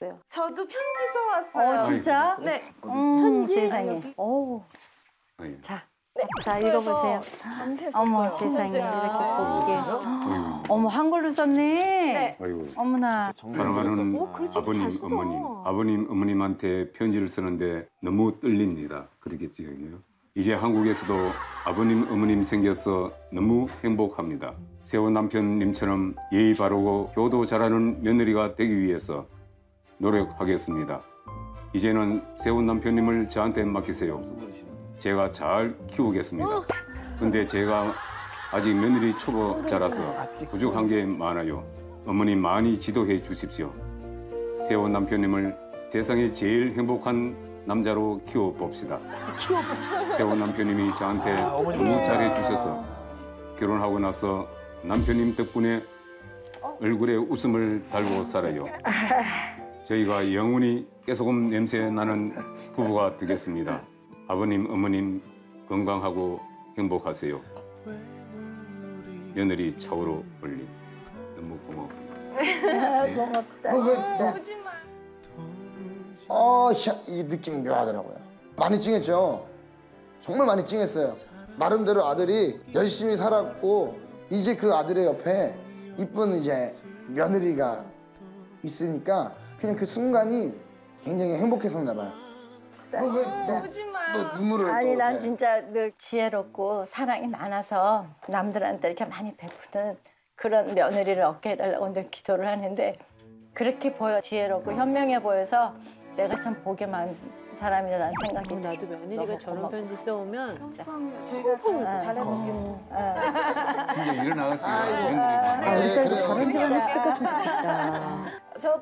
왔어요. 저도 편지 써왔어요. 진짜? 네. 편지? 세상에. 오. 자. 네. 자, 읽어보세요. 어머, 세상에. 이렇게 보기에. 어머, 한글로 썼네. 네. 어머나. 사랑하는 아버님, 어머님. 아버님, 어머님한테 편지를 쓰는데 너무 떨립니다. 그러겠지요. 이제 한국에서도 아버님, 어머님 생겨서 너무 행복합니다. 세호 남편님처럼 예의 바르고 효도 잘하는 며느리가 되기 위해서 노력하겠습니다. 이제는 세호 남편님을 저한테 맡기세요. 제가 잘 키우겠습니다. 근데 제가 아직 며느리 초보 자라서 부족한 게 많아요. 어머니 많이 지도해 주십시오. 세호 남편님을 세상에 제일 행복한 남자로 키워봅시다. 키워봅시다. 세호 남편님이 저한테 너무 잘해주셔서 결혼하고 나서 남편님 덕분에 얼굴에 웃음을 달고 살아요. 저희가 영원히 깨소금 냄새 나는 부부가 되겠습니다. 아버님, 어머님 건강하고 행복하세요. 며느리 차오로 올림. 너무 고마워. 고맙다. 이 느낌이 묘하더라고요. 많이 찡했죠. 정말 많이 찡했어요. 나름대로 아들이 열심히 살았고 이제 그 아들의 옆에 이쁜 이제 며느리가 있으니까 그냥 그 순간이 굉장히 행복했었나 봐요. 너 눈물을 아니 난 해. 진짜 늘 지혜롭고 사랑이 많아서 남들한테 이렇게 많이 베푸는 그런 며느리를 얻게 해달라고 늘 기도를 하는데 그렇게 보여 지혜롭고 현명해 보여서 내가 참 보게 많은 사람이라는 생각이 나도 며느리가 저런 편지 써오면 제가 잘해먹겠습니다. 진짜 일어나갔습니다. 며느리. 우리까지 저런 집안에 시집갔으면 좋겠다. 저도